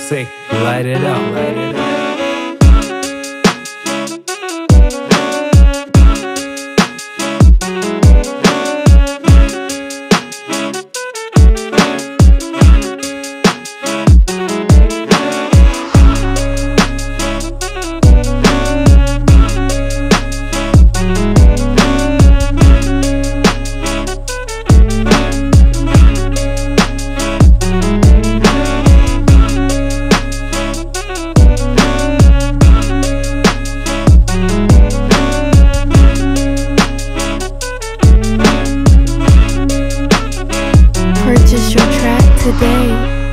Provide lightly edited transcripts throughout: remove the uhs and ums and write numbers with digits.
Sick, light it up, light it up. Purchase your track today.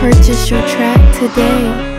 Purchase your track today.